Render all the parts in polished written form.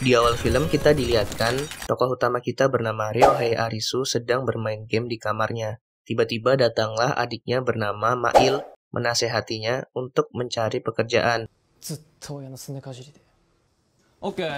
Di awal film kita dilihatkan tokoh utama kita bernama Ryohei Arisu sedang bermain game di kamarnya. Tiba-tiba datanglah adiknya bernama Ma'il menasehatinya untuk mencari pekerjaan. Oke.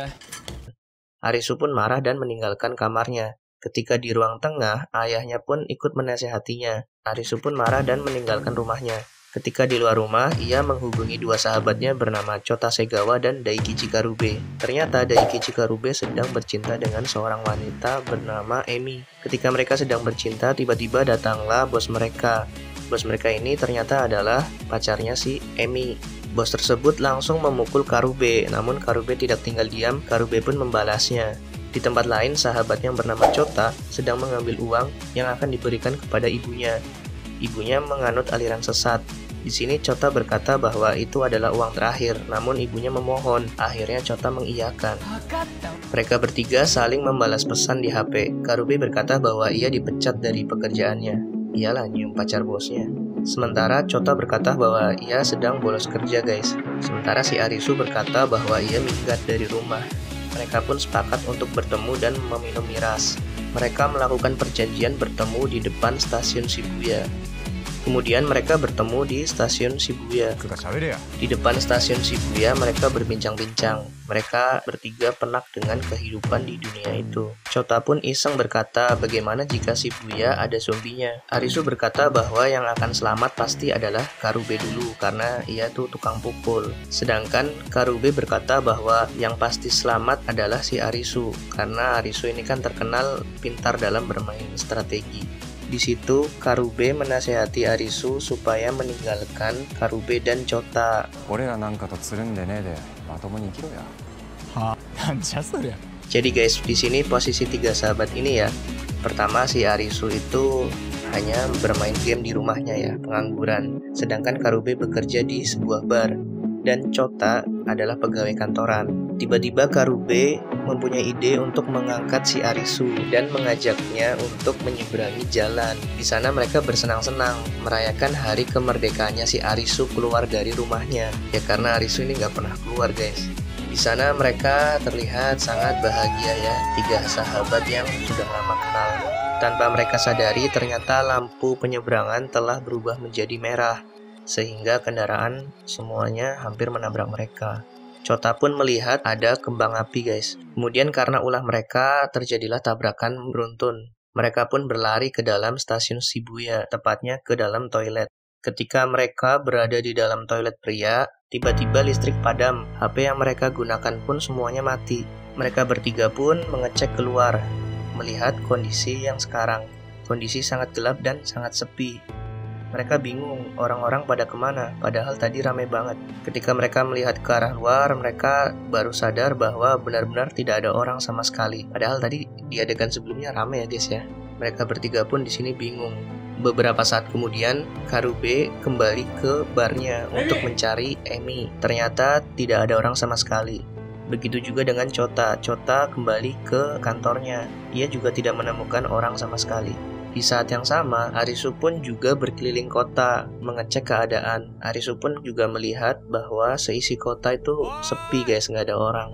Arisu pun marah dan meninggalkan kamarnya. Ketika di ruang tengah, ayahnya pun ikut menasehatinya. Arisu pun marah dan meninggalkan rumahnya. Ketika di luar rumah, ia menghubungi dua sahabatnya bernama Chota Segawa dan Daikichi Karube. Ternyata Daikichi Karube sedang bercinta dengan seorang wanita bernama Emi. Ketika mereka sedang bercinta, tiba-tiba datanglah bos mereka. Bos mereka ini ternyata adalah pacarnya si Emi. Bos tersebut langsung memukul Karube, namun Karube tidak tinggal diam, Karube pun membalasnya. Di tempat lain, sahabatnya bernama Chota sedang mengambil uang yang akan diberikan kepada ibunya. Ibunya menganut aliran sesat. Di sini Chota berkata bahwa itu adalah uang terakhir, namun ibunya memohon. Akhirnya Chota mengiyakan. Mereka bertiga saling membalas pesan di HP. Karube berkata bahwa ia dipecat dari pekerjaannya. Ialah nyium pacar bosnya. Sementara Chota berkata bahwa ia sedang bolos kerja, guys. Sementara si Arisu berkata bahwa ia minggat dari rumah. Mereka pun sepakat untuk bertemu dan meminum miras. Mereka melakukan perjanjian bertemu di depan stasiun Shibuya. Kemudian mereka bertemu di stasiun Shibuya. Di depan stasiun Shibuya mereka berbincang-bincang. Mereka bertiga penak dengan kehidupan di dunia itu. Chota pun iseng berkata bagaimana jika Shibuya ada zombinya. Arisu berkata bahwa yang akan selamat pasti adalah Karube dulu karena ia tuh tukang pukul. Sedangkan Karube berkata bahwa yang pasti selamat adalah si Arisu karena Arisu ini kan terkenal pintar dalam bermain strategi. Di situ, Karube menasehati Arisu supaya meninggalkan Karube dan Chota. Jadi guys, di sini posisi tiga sahabat ini ya. Pertama, si Arisu itu hanya bermain game di rumahnya ya, pengangguran. Sedangkan Karube bekerja di sebuah bar. Dan Chota adalah pegawai kantoran. Tiba-tiba Karube mempunyai ide untuk mengangkat si Arisu dan mengajaknya untuk menyeberangi jalan. Di sana mereka bersenang-senang merayakan hari kemerdekaannya si Arisu keluar dari rumahnya. Ya karena Arisu ini nggak pernah keluar, guys. Di sana mereka terlihat sangat bahagia ya, tiga sahabat yang sudah lama kenal. Tanpa mereka sadari, ternyata lampu penyeberangan telah berubah menjadi merah. Sehingga kendaraan semuanya hampir menabrak mereka. Chota pun melihat ada kembang api, guys. Kemudian karena ulah mereka terjadilah tabrakan beruntun. Mereka pun berlari ke dalam stasiun Shibuya, tepatnya ke dalam toilet. Ketika mereka berada di dalam toilet pria, tiba-tiba listrik padam. HP yang mereka gunakan pun semuanya mati. Mereka bertiga pun mengecek keluar, melihat kondisi yang sekarang. Kondisi sangat gelap dan sangat sepi. Mereka bingung, orang-orang pada kemana, padahal tadi ramai banget. Ketika mereka melihat ke arah luar, mereka baru sadar bahwa benar-benar tidak ada orang sama sekali. Padahal tadi di adegan sebelumnya ramai ya guys ya. Mereka bertiga pun di sini bingung. Beberapa saat kemudian, Karube kembali ke barnya untuk mencari Emi. Ternyata tidak ada orang sama sekali. Begitu juga dengan Chota. Chota kembali ke kantornya. Ia juga tidak menemukan orang sama sekali. Di saat yang sama, Arisu pun juga berkeliling kota, mengecek keadaan. Arisu pun juga melihat bahwa seisi kota itu sepi guys, nggak ada orang.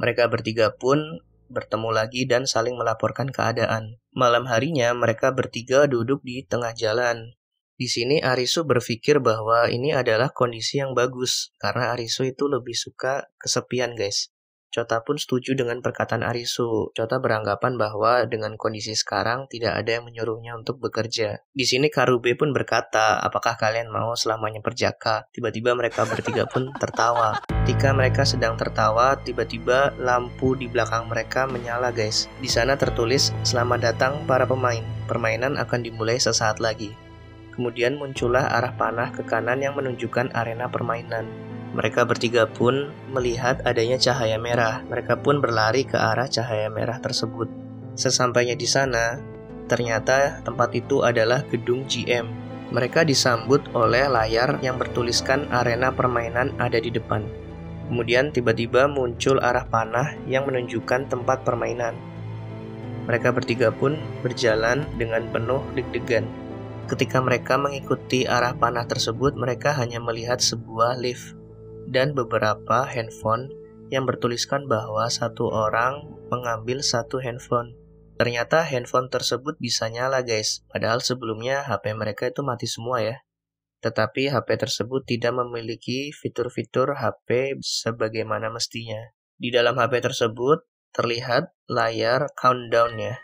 Mereka bertiga pun bertemu lagi dan saling melaporkan keadaan. Malam harinya, mereka bertiga duduk di tengah jalan. Di sini Arisu berpikir bahwa ini adalah kondisi yang bagus, karena Arisu itu lebih suka kesepian guys. Chota pun setuju dengan perkataan Arisu. Chota beranggapan bahwa dengan kondisi sekarang tidak ada yang menyuruhnya untuk bekerja. Di sini Karube pun berkata, apakah kalian mau selamanya perjaka? Tiba-tiba mereka bertiga pun tertawa. Ketika mereka sedang tertawa, tiba-tiba lampu di belakang mereka menyala guys. Di sana tertulis, selamat datang para pemain. Permainan akan dimulai sesaat lagi. Kemudian muncullah arah panah ke kanan yang menunjukkan arena permainan. Mereka bertiga pun melihat adanya cahaya merah. Mereka pun berlari ke arah cahaya merah tersebut. Sesampainya di sana, ternyata tempat itu adalah gedung GM. Mereka disambut oleh layar yang bertuliskan arena permainan ada di depan. Kemudian tiba-tiba muncul arah panah yang menunjukkan tempat permainan. Mereka bertiga pun berjalan dengan penuh deg-degan. Ketika mereka mengikuti arah panah tersebut, mereka hanya melihat sebuah lift. dan beberapa handphone yang bertuliskan bahwa satu orang mengambil satu handphone. Ternyata handphone tersebut bisa nyala, guys, padahal sebelumnya HP mereka itu mati semua ya. Tetapi HP tersebut tidak memiliki fitur-fitur HP sebagaimana mestinya. Di dalam HP tersebut terlihat layar countdown-nya,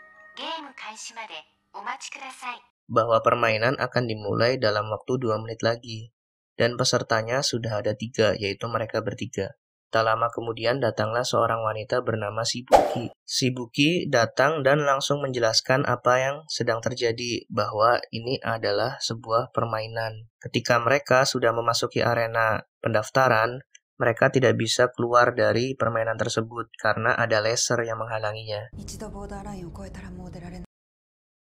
bahwa permainan akan dimulai dalam waktu 2 menit lagi. Dan pesertanya sudah ada 3, yaitu mereka bertiga. Tak lama kemudian datanglah seorang wanita bernama Shibuki. Shibuki datang dan langsung menjelaskan apa yang sedang terjadi, bahwa ini adalah sebuah permainan. Ketika mereka sudah memasuki arena pendaftaran, mereka tidak bisa keluar dari permainan tersebut karena ada laser yang menghalanginya.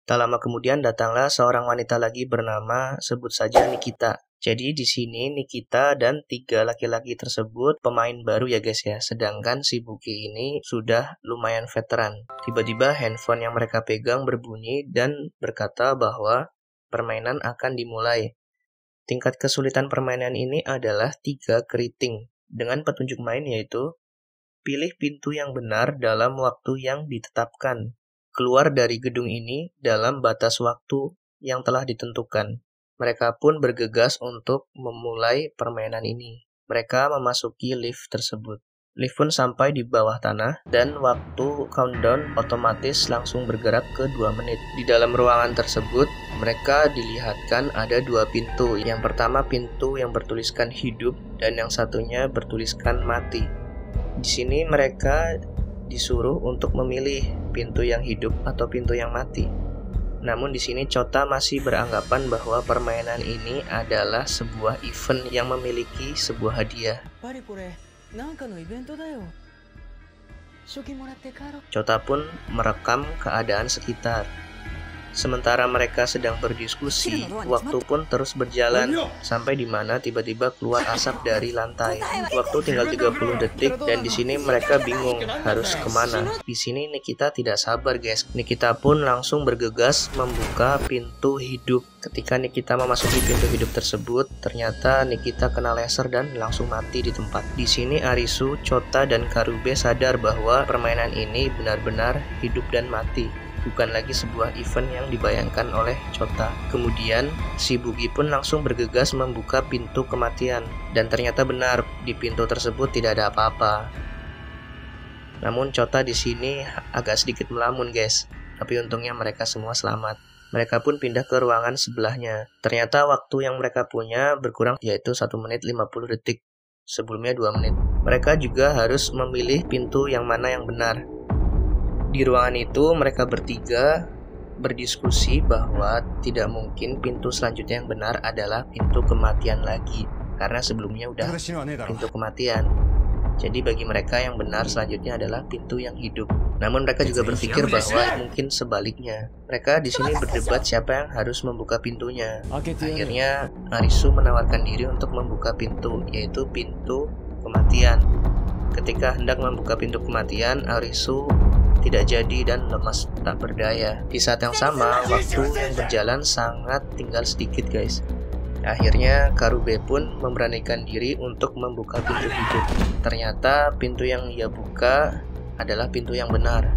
Tak lama kemudian datanglah seorang wanita lagi bernama, sebut saja Nikita. Jadi di sini Nikita dan 3 laki-laki tersebut pemain baru ya guys ya. Sedangkan Shibuki ini sudah lumayan veteran. Tiba-tiba handphone yang mereka pegang berbunyi dan berkata bahwa permainan akan dimulai. Tingkat kesulitan permainan ini adalah 3 keriting. Dengan petunjuk main yaitu pilih pintu yang benar dalam waktu yang ditetapkan. Keluar dari gedung ini dalam batas waktu yang telah ditentukan. Mereka pun bergegas untuk memulai permainan ini. Mereka memasuki lift tersebut. Lift pun sampai di bawah tanah dan waktu countdown otomatis langsung bergerak ke 2 menit. Di dalam ruangan tersebut, mereka dilihatkan ada 2 pintu. Yang pertama pintu yang bertuliskan hidup dan yang satunya bertuliskan mati. Di sini mereka disuruh untuk memilih pintu yang hidup atau pintu yang mati. Namun di sini Chota masih beranggapan bahwa permainan ini adalah sebuah event yang memiliki sebuah hadiah. Chota pun merekam keadaan sekitar. Sementara mereka sedang berdiskusi, waktu pun terus berjalan sampai di mana tiba-tiba keluar asap dari lantai. Waktu tinggal 30 detik dan di sini mereka bingung harus kemana. Di sini Nikita tidak sabar, guys. Nikita pun langsung bergegas membuka pintu hidup. Ketika Nikita memasuki pintu hidup tersebut, ternyata Nikita kena laser dan langsung mati di tempat. Di sini Arisu, Chota, dan Karube sadar bahwa permainan ini benar-benar hidup dan mati. Bukan lagi sebuah event yang dibayangkan oleh Chota. Kemudian, Shibuki pun langsung bergegas membuka pintu kematian. Dan ternyata benar, di pintu tersebut tidak ada apa-apa. Namun Chota di sini agak sedikit melamun guys. Tapi untungnya mereka semua selamat. Mereka pun pindah ke ruangan sebelahnya. Ternyata waktu yang mereka punya berkurang yaitu 1 menit 50 detik. Sebelumnya 2 menit. Mereka juga harus memilih pintu yang mana yang benar. Di ruangan itu mereka bertiga berdiskusi bahwa tidak mungkin pintu selanjutnya yang benar adalah pintu kematian lagi. Karena sebelumnya udah pintu kematian. Jadi bagi mereka yang benar selanjutnya adalah pintu yang hidup. Namun mereka juga berpikir bahwa mungkin sebaliknya. Mereka di sini berdebat siapa yang harus membuka pintunya. Akhirnya Arisu menawarkan diri untuk membuka pintu, yaitu pintu kematian. Ketika hendak membuka pintu kematian, Arisu tidak jadi dan lemas tak berdaya. Di saat yang sama, waktu yang berjalan sangat tinggal sedikit guys. Akhirnya Karube pun memberanikan diri untuk membuka pintu hidup. Ternyata pintu yang ia buka adalah pintu yang benar.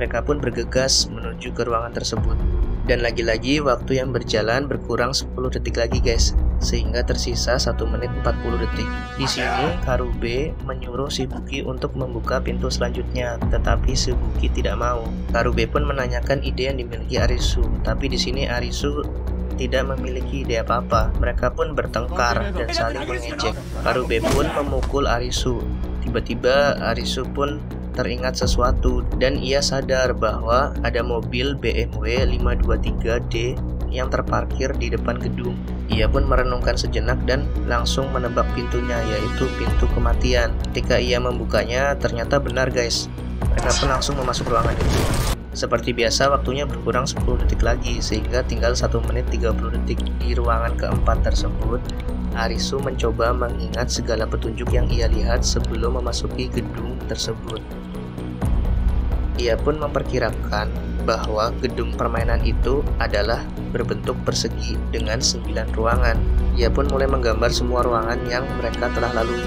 Mereka pun bergegas menuju ke ruangan tersebut. Dan lagi-lagi waktu yang berjalan berkurang 10 detik lagi guys, sehingga tersisa 1 menit 40 detik. Di sini Karube menyuruh Shibuki untuk membuka pintu selanjutnya, tetapi Shibuki tidak mau. Karube pun menanyakan ide yang dimiliki Arisu, tapi di sini Arisu tidak memiliki ide apa-apa. Mereka pun bertengkar dan saling mengejek. Karube pun memukul Arisu. Tiba-tiba Arisu pun teringat sesuatu dan ia sadar bahwa ada mobil BMW 523D yang terparkir di depan gedung. Ia pun merenungkan sejenak dan langsung menebak pintunya, yaitu pintu kematian. Ketika ia membukanya, ternyata benar guys. Mereka pun langsung memasuki ruangan itu. Seperti biasa, waktunya berkurang 10 detik lagi, sehingga tinggal 1 menit 30 detik. Di ruangan keempat tersebut, Arisu mencoba mengingat segala petunjuk yang ia lihat sebelum memasuki gedung tersebut. Ia pun memperkirakan bahwa gedung permainan itu adalah berbentuk persegi dengan 9 ruangan. Ia pun mulai menggambar semua ruangan yang mereka telah lalui.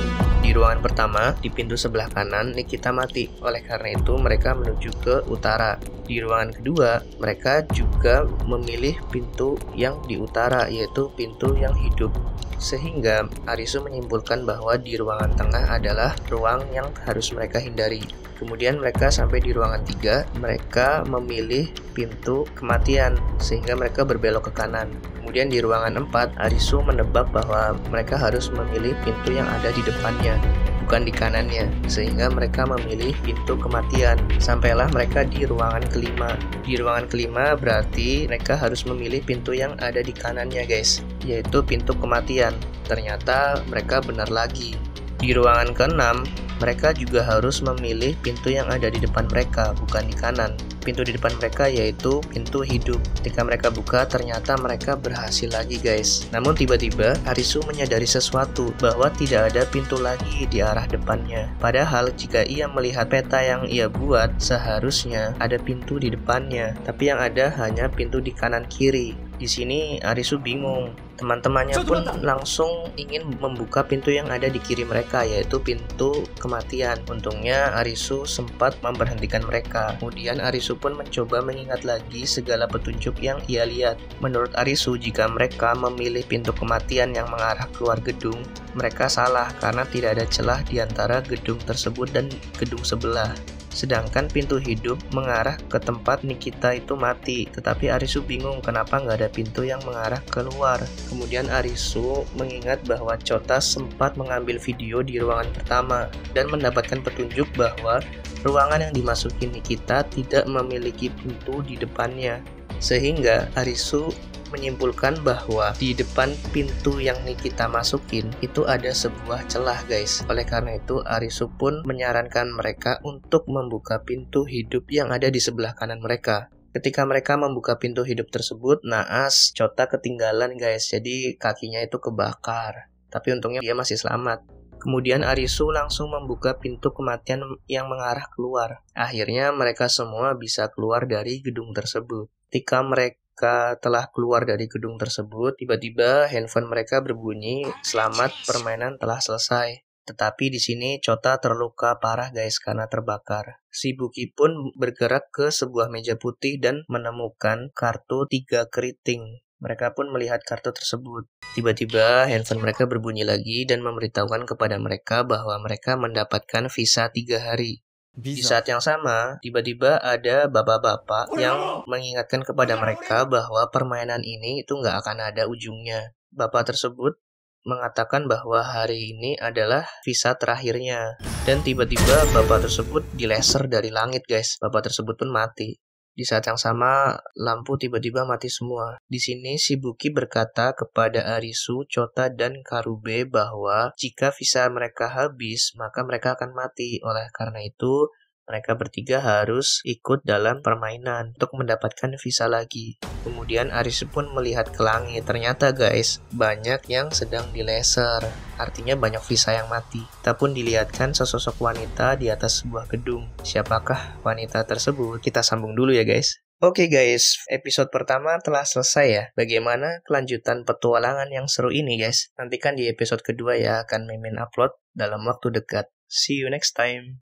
Di ruangan pertama, di pintu sebelah kanan, Nikita mati. Oleh karena itu, mereka menuju ke utara. Di ruangan kedua, mereka juga memilih pintu yang di utara, yaitu pintu yang hidup. Sehingga, Arisu menyimpulkan bahwa di ruangan tengah adalah ruang yang harus mereka hindari. Kemudian mereka sampai di ruangan tiga, mereka memilih pintu kematian, sehingga mereka berbelok ke kanan. Kemudian di ruangan 4, Arisu menebak bahwa mereka harus memilih pintu yang ada di depannya, bukan di kanannya, sehingga mereka memilih pintu kematian. Sampailah mereka di ruangan kelima. Di ruangan kelima berarti mereka harus memilih pintu yang ada di kanannya, guys, yaitu pintu kematian. Ternyata mereka benar lagi. Di ruangan keenam, mereka juga harus memilih pintu yang ada di depan mereka, bukan di kanan. Pintu di depan mereka yaitu pintu hidup. Ketika mereka buka, ternyata mereka berhasil lagi, guys. Namun tiba-tiba Arisu menyadari sesuatu, bahwa tidak ada pintu lagi di arah depannya. Padahal jika ia melihat peta yang ia buat, seharusnya ada pintu di depannya, tapi yang ada hanya pintu di kanan kiri. Di sini Arisu bingung. Teman-temannya pun langsung ingin membuka pintu yang ada di kiri mereka, yaitu pintu kematian. Untungnya Arisu sempat memberhentikan mereka. Kemudian Arisu pun mencoba mengingat lagi segala petunjuk yang ia lihat. Menurut Arisu, jika mereka memilih pintu kematian yang mengarah keluar gedung, mereka salah karena tidak ada celah di antara gedung tersebut dan gedung sebelah. Sedangkan pintu hidup mengarah ke tempat Nikita itu mati. Tetapi Arisu bingung kenapa nggak ada pintu yang mengarah keluar. Kemudian Arisu mengingat bahwa Chota sempat mengambil video di ruangan pertama dan mendapatkan petunjuk bahwa ruangan yang dimasuki Nikita tidak memiliki pintu di depannya. Sehingga Arisu menyimpulkan bahwa di depan pintu yang Nikita masukin itu ada sebuah celah, guys. Oleh karena itu, Arisu pun menyarankan mereka untuk membuka pintu hidup yang ada di sebelah kanan mereka. Ketika mereka membuka pintu hidup tersebut, naas Chota ketinggalan, guys. Jadi kakinya itu kebakar. Tapi untungnya dia masih selamat. Kemudian Arisu langsung membuka pintu kematian yang mengarah keluar. Akhirnya mereka semua bisa keluar dari gedung tersebut. Ketika mereka telah keluar dari gedung tersebut, tiba-tiba handphone mereka berbunyi, "Selamat, permainan telah selesai." Tetapi di sini Chota terluka parah, guys, karena terbakar. Shibuki pun bergerak ke sebuah meja putih dan menemukan kartu 3 keriting. Mereka pun melihat kartu tersebut. Tiba-tiba handphone mereka berbunyi lagi dan memberitahukan kepada mereka bahwa mereka mendapatkan visa 3 hari. Di saat yang sama, tiba-tiba ada bapak-bapak yang mengingatkan kepada mereka bahwa permainan ini itu nggak akan ada ujungnya. Bapak tersebut mengatakan bahwa hari ini adalah visa terakhirnya. Dan tiba-tiba bapak tersebut dilaser dari langit, guys. Bapak tersebut pun mati. Di saat yang sama, lampu tiba-tiba mati semua. Di sini, Shibuki berkata kepada Arisu, Chota, dan Karube bahwa jika visa mereka habis, maka mereka akan mati. Oleh karena itu, mereka bertiga harus ikut dalam permainan untuk mendapatkan visa lagi. Kemudian Arisu pun melihat ke langit. Ternyata, guys, banyak yang sedang dilaser. Artinya banyak visa yang mati. Kita pun dilihatkan sesosok wanita di atas sebuah gedung. Siapakah wanita tersebut? Kita sambung dulu ya, guys. Oke, guys, episode pertama telah selesai ya. Bagaimana kelanjutan petualangan yang seru ini, guys? Nantikan di episode kedua ya, akan Mimin upload dalam waktu dekat. See you next time.